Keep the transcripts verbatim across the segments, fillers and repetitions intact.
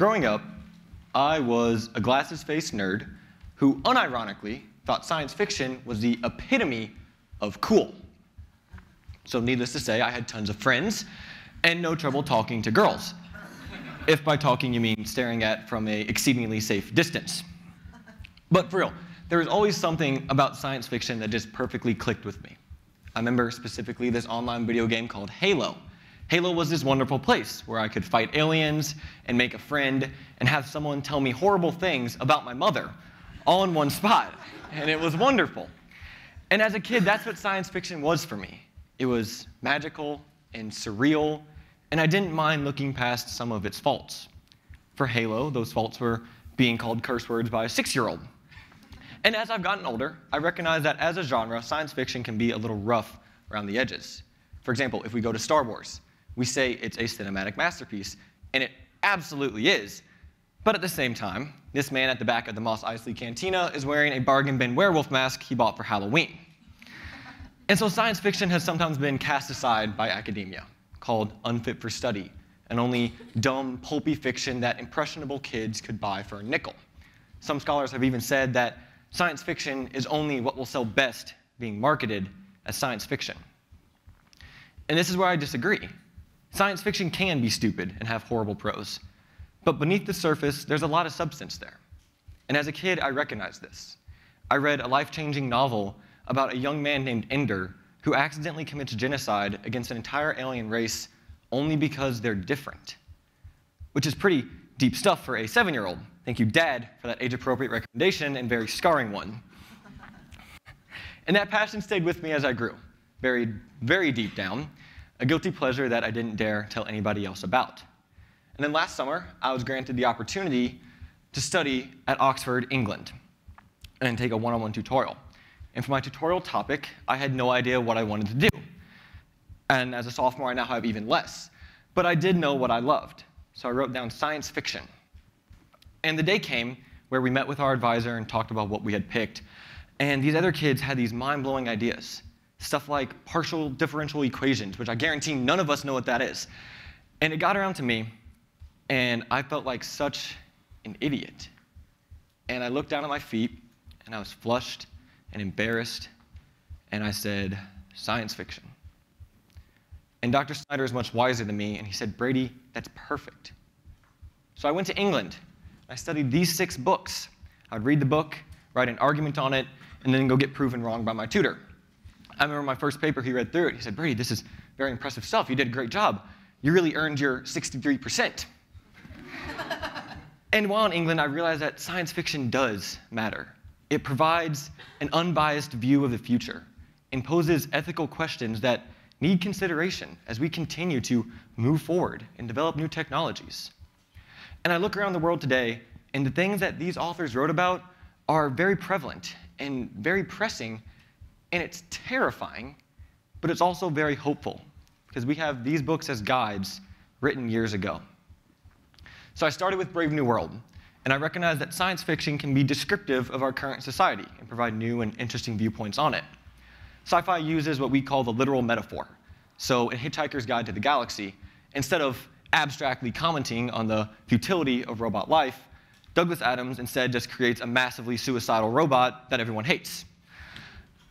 Growing up, I was a glasses-faced nerd who unironically thought science fiction was the epitome of cool. So needless to say, I had tons of friends and no trouble talking to girls. If by talking you mean staring at from an exceedingly safe distance. But for real, there was always something about science fiction that just perfectly clicked with me. I remember specifically this online video game called Halo. Halo was this wonderful place where I could fight aliens and make a friend and have someone tell me horrible things about my mother all in one spot. And it was wonderful. And as a kid, that's what science fiction was for me. It was magical and surreal, and I didn't mind looking past some of its faults. For Halo, those faults were being called curse words by a six-year-old. And as I've gotten older, I recognize that as a genre, science fiction can be a little rough around the edges. For example, if we go to Star Wars, we say it's a cinematic masterpiece, and it absolutely is. But at the same time, this man at the back of the Mos Eisley Cantina is wearing a bargain bin werewolf mask he bought for Halloween. And so science fiction has sometimes been cast aside by academia, called unfit for study, and only dumb, pulpy fiction that impressionable kids could buy for a nickel. Some scholars have even said that science fiction is only what will sell best being marketed as science fiction. And this is where I disagree. Science fiction can be stupid and have horrible prose, but beneath the surface, there's a lot of substance there. And as a kid, I recognized this. I read a life-changing novel about a young man named Ender who accidentally commits genocide against an entire alien race only because they're different, which is pretty deep stuff for a seven-year-old. Thank you, Dad, for that age-appropriate recommendation and very scarring one. And that passion stayed with me as I grew, buried very deep down, a guilty pleasure that I didn't dare tell anybody else about. And then last summer, I was granted the opportunity to study at Oxford, England, and take a one-on-one tutorial. And for my tutorial topic, I had no idea what I wanted to do. And as a sophomore, I now have even less. But I did know what I loved, so I wrote down science fiction. And the day came where we met with our advisor and talked about what we had picked. And these other kids had these mind-blowing ideas, stuff like partial differential equations, which I guarantee none of us know what that is. And it got around to me, and I felt like such an idiot. And I looked down at my feet, and I was flushed and embarrassed, and I said, science fiction. And Doctor Snyder is much wiser than me, and he said, Brady, that's perfect. So I went to England. I studied these six books. I'd read the book, write an argument on it, and then go get proven wrong by my tutor. I remember my first paper, he read through it. He said, Brady, this is very impressive stuff. You did a great job. You really earned your sixty-three percent. And while in England, I realized that science fiction does matter. It provides an unbiased view of the future and poses ethical questions that need consideration as we continue to move forward and develop new technologies. And I look around the world today, and the things that these authors wrote about are very prevalent and very pressing, and it's terrifying, but it's also very hopeful, because we have these books as guides written years ago. So I started with Brave New World. And I recognize that science fiction can be descriptive of our current society and provide new and interesting viewpoints on it. Sci-fi uses what we call the literal metaphor. So in Hitchhiker's Guide to the Galaxy, instead of abstractly commenting on the futility of robot life, Douglas Adams instead just creates a massively suicidal robot that everyone hates.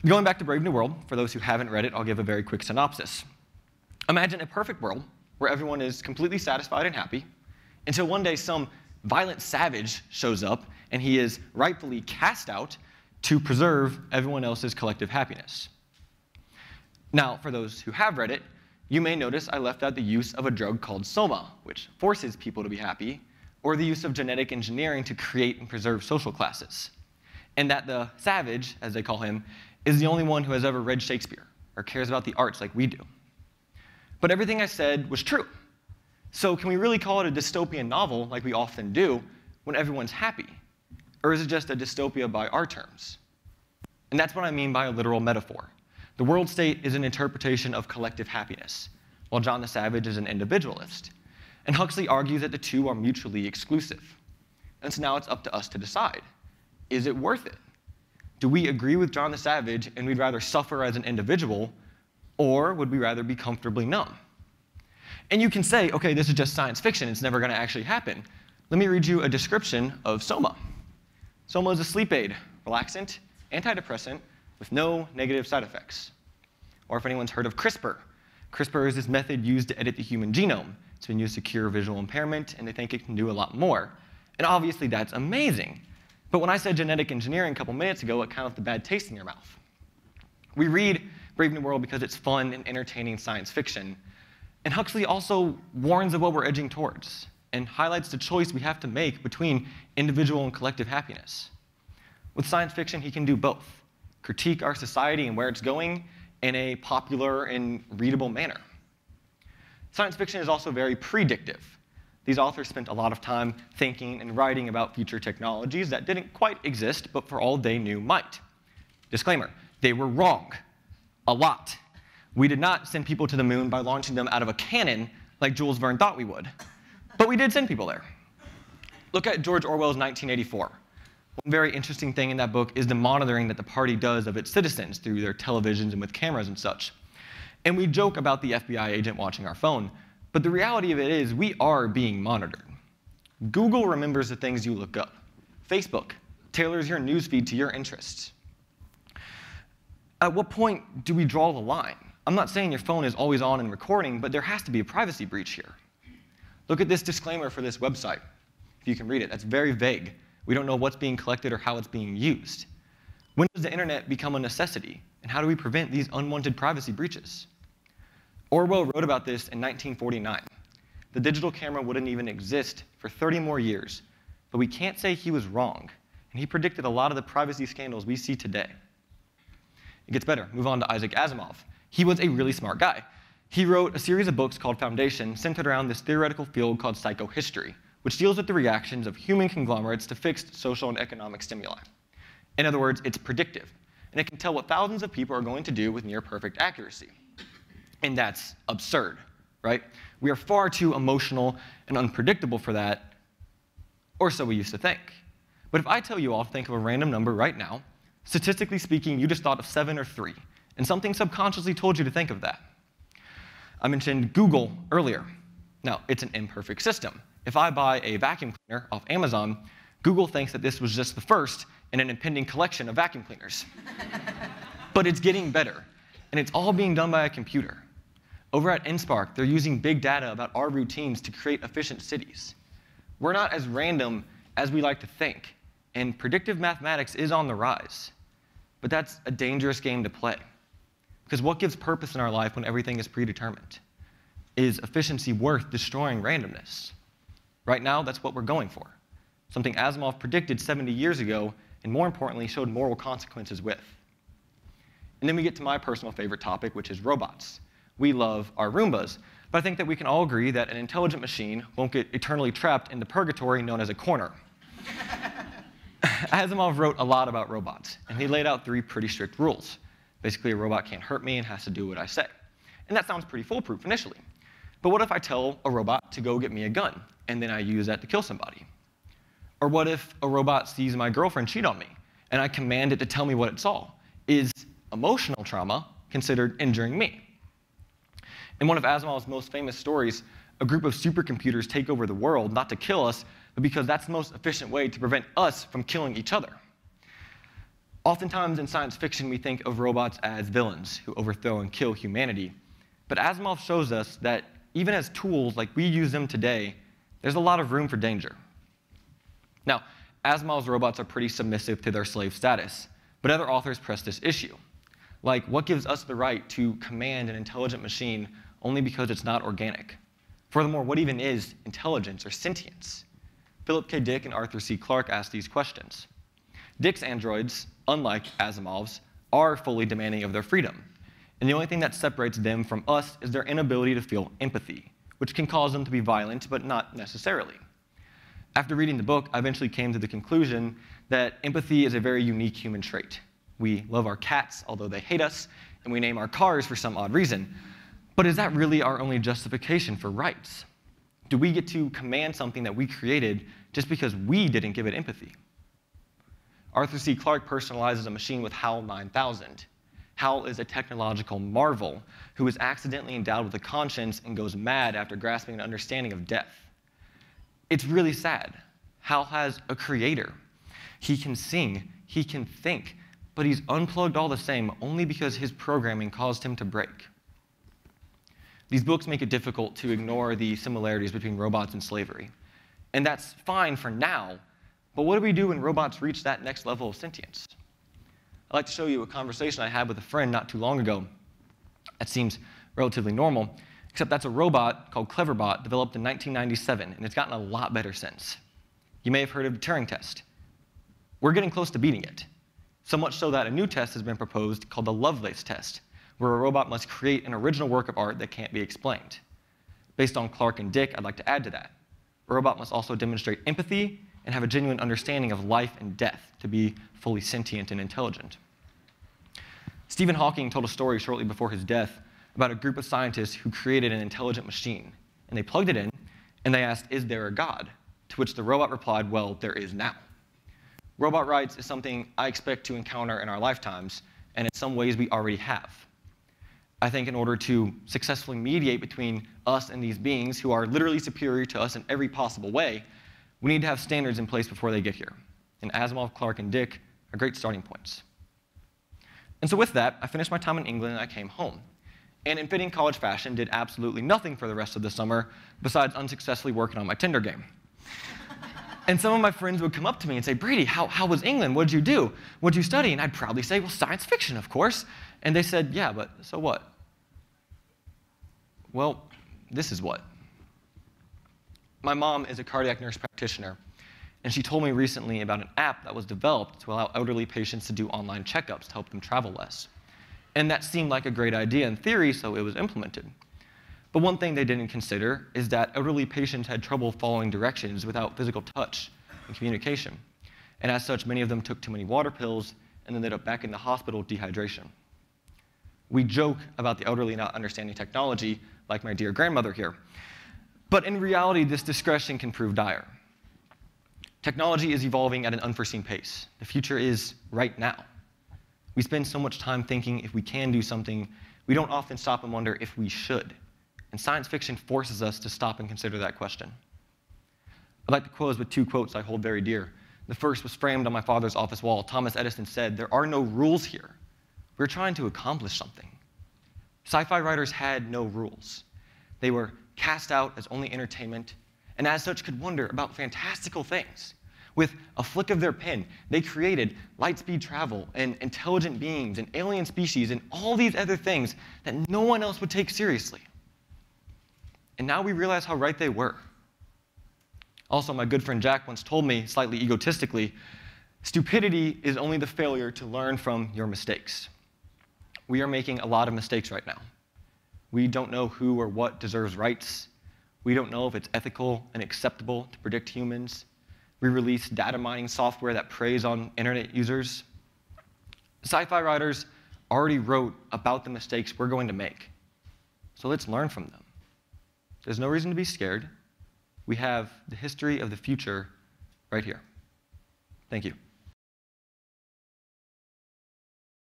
Going back to Brave New World, for those who haven't read it, I'll give a very quick synopsis. Imagine a perfect world where everyone is completely satisfied and happy until one day some violent savage shows up, and he is rightfully cast out to preserve everyone else's collective happiness. Now, for those who have read it, you may notice I left out the use of a drug called Soma, which forces people to be happy, or the use of genetic engineering to create and preserve social classes, and that the savage, as they call him, is the only one who has ever read Shakespeare or cares about the arts like we do. But everything I said was true. So can we really call it a dystopian novel, like we often do, when everyone's happy? Or is it just a dystopia by our terms? And that's what I mean by a literal metaphor. The world state is an interpretation of collective happiness, while John the Savage is an individualist. And Huxley argues that the two are mutually exclusive. And so now it's up to us to decide. Is it worth it? Do we agree with John the Savage and we'd rather suffer as an individual, or would we rather be comfortably numb? And you can say, okay, this is just science fiction, it's never going to actually happen. Let me read you a description of Soma. Soma is a sleep aid, relaxant, antidepressant, with no negative side effects. Or if anyone's heard of CRISPR, CRISPR is this method used to edit the human genome. It's been used to cure visual impairment, and they think it can do a lot more. And obviously, that's amazing. But when I said genetic engineering a couple minutes ago, it kind of left a bad taste in your mouth. We read Brave New World because it's fun and entertaining science fiction. And Huxley also warns of what we're edging towards and highlights the choice we have to make between individual and collective happiness. With science fiction, he can do both, critique our society and where it's going in a popular and readable manner. Science fiction is also very predictive. These authors spent a lot of time thinking and writing about future technologies that didn't quite exist, but for all they knew might. Disclaimer, they were wrong. A lot. We did not send people to the moon by launching them out of a cannon like Jules Verne thought we would. But we did send people there. Look at George Orwell's nineteen eighty-four. One very interesting thing in that book is the monitoring that the party does of its citizens through their televisions and with cameras and such. And we joke about the F B I agent watching our phone, but the reality of it is we are being monitored. Google remembers the things you look up. Facebook tailors your newsfeed to your interests. At what point do we draw the line? I'm not saying your phone is always on and recording, but there has to be a privacy breach here. Look at this disclaimer for this website, if you can read it. That's very vague. We don't know what's being collected or how it's being used. When does the internet become a necessity, and how do we prevent these unwanted privacy breaches? Orwell wrote about this in nineteen forty-nine. The digital camera wouldn't even exist for thirty more years, but we can't say he was wrong, and he predicted a lot of the privacy scandals we see today. It gets better. Move on to Isaac Asimov. He was a really smart guy. He wrote a series of books called Foundation, centered around this theoretical field called psychohistory, which deals with the reactions of human conglomerates to fixed social and economic stimuli. In other words, it's predictive, and it can tell what thousands of people are going to do with near-perfect accuracy. And that's absurd, right? We are far too emotional and unpredictable for that, or so we used to think. But if I tell you all to think of a random number right now, statistically speaking, you just thought of seven or three, and something subconsciously told you to think of that. I mentioned Google earlier. Now, it's an imperfect system. If I buy a vacuum cleaner off Amazon, Google thinks that this was just the first in an impending collection of vacuum cleaners. But it's getting better, and it's all being done by a computer. Over at N SPARC, they're using big data about our routines to create efficient cities. We're not as random as we like to think, and predictive mathematics is on the rise. But that's a dangerous game to play. Because what gives purpose in our life when everything is predetermined? Is efficiency worth destroying randomness? Right now, that's what we're going for. Something Asimov predicted seventy years ago, and more importantly, showed moral consequences with. And then we get to my personal favorite topic, which is robots. We love our Roombas, but I think that we can all agree that an intelligent machine won't get eternally trapped in the purgatory known as a corner. Asimov wrote a lot about robots, and he laid out three pretty strict rules. Basically, a robot can't hurt me and has to do what I say. And that sounds pretty foolproof initially. But what if I tell a robot to go get me a gun, and then I use that to kill somebody? Or what if a robot sees my girlfriend cheat on me, and I command it to tell me what it saw? Is emotional trauma considered injuring me? In one of Asimov's most famous stories, a group of supercomputers take over the world, not to kill us, but because that's the most efficient way to prevent us from killing each other. Oftentimes in science fiction, we think of robots as villains who overthrow and kill humanity. But Asimov shows us that even as tools like we use them today, there's a lot of room for danger. Now, Asimov's robots are pretty submissive to their slave status, but other authors press this issue. Like, what gives us the right to command an intelligent machine only because it's not organic? Furthermore, what even is intelligence or sentience? Philip K. Dick and Arthur C. Clarke asked these questions. Dick's androids, unlike Asimov's, are fully demanding of their freedom. And the only thing that separates them from us is their inability to feel empathy, which can cause them to be violent, but not necessarily. After reading the book, I eventually came to the conclusion that empathy is a very unique human trait. We love our cats, although they hate us, and we name our cars for some odd reason. But is that really our only justification for rights? Do we get to command something that we created just because we didn't give it empathy? Arthur C. Clarke personalizes a machine with HAL nine thousand. HAL is a technological marvel who is accidentally endowed with a conscience and goes mad after grasping an understanding of death. It's really sad. HAL has a creator. He can sing, he can think, but he's unplugged all the same only because his programming caused him to break. These books make it difficult to ignore the similarities between robots and slavery. And that's fine for now, but what do we do when robots reach that next level of sentience? I'd like to show you a conversation I had with a friend not too long ago. That seems relatively normal, except that's a robot called Cleverbot developed in nineteen ninety-seven, and it's gotten a lot better since. You may have heard of the Turing test. We're getting close to beating it, so much so that a new test has been proposed called the Lovelace test, where a robot must create an original work of art that can't be explained. Based on Clarke and Dick, I'd like to add to that. A robot must also demonstrate empathy and have a genuine understanding of life and death to be fully sentient and intelligent. Stephen Hawking told a story shortly before his death about a group of scientists who created an intelligent machine, and they plugged it in, and they asked, "Is there a God?" To which the robot replied, "Well, there is now." Robot rights is something I expect to encounter in our lifetimes, and in some ways we already have. I think in order to successfully mediate between us and these beings who are literally superior to us in every possible way, we need to have standards in place before they get here. And Asimov, Clarke, and Dick are great starting points. And so with that, I finished my time in England and I came home. And in fitting college fashion, did absolutely nothing for the rest of the summer besides unsuccessfully working on my Tinder game. And some of my friends would come up to me and say, "Brady, how, how was England? What did you do? What did you study?" And I'd probably say, "Well, science fiction, of course." And they said, "Yeah, but so what?" Well, this is what. My mom is a cardiac nurse practitioner, and she told me recently about an app that was developed to allow elderly patients to do online checkups to help them travel less. And that seemed like a great idea in theory, so it was implemented. But one thing they didn't consider is that elderly patients had trouble following directions without physical touch and communication. And as such, many of them took too many water pills and ended up back in the hospital with dehydration. We joke about the elderly not understanding technology, like my dear grandmother here. But in reality, this discretion can prove dire. Technology is evolving at an unforeseen pace. The future is right now. We spend so much time thinking if we can do something, we don't often stop and wonder if we should. And science fiction forces us to stop and consider that question. I'd like to close with two quotes I hold very dear. The first was framed on my father's office wall. Thomas Edison said, "There are no rules here. We're trying to accomplish something." Sci-fi writers had no rules. They were cast out as only entertainment, and as such could wonder about fantastical things. With a flick of their pen, they created light-speed travel and intelligent beings and alien species and all these other things that no one else would take seriously. And now we realize how right they were. Also, my good friend Jack once told me, slightly egotistically, stupidity is only the failure to learn from your mistakes. We are making a lot of mistakes right now. We don't know who or what deserves rights. We don't know if it's ethical and acceptable to predict humans. We release data mining software that preys on internet users. Sci-fi writers already wrote about the mistakes we're going to make. So let's learn from them. There's no reason to be scared. We have the history of the future right here. Thank you.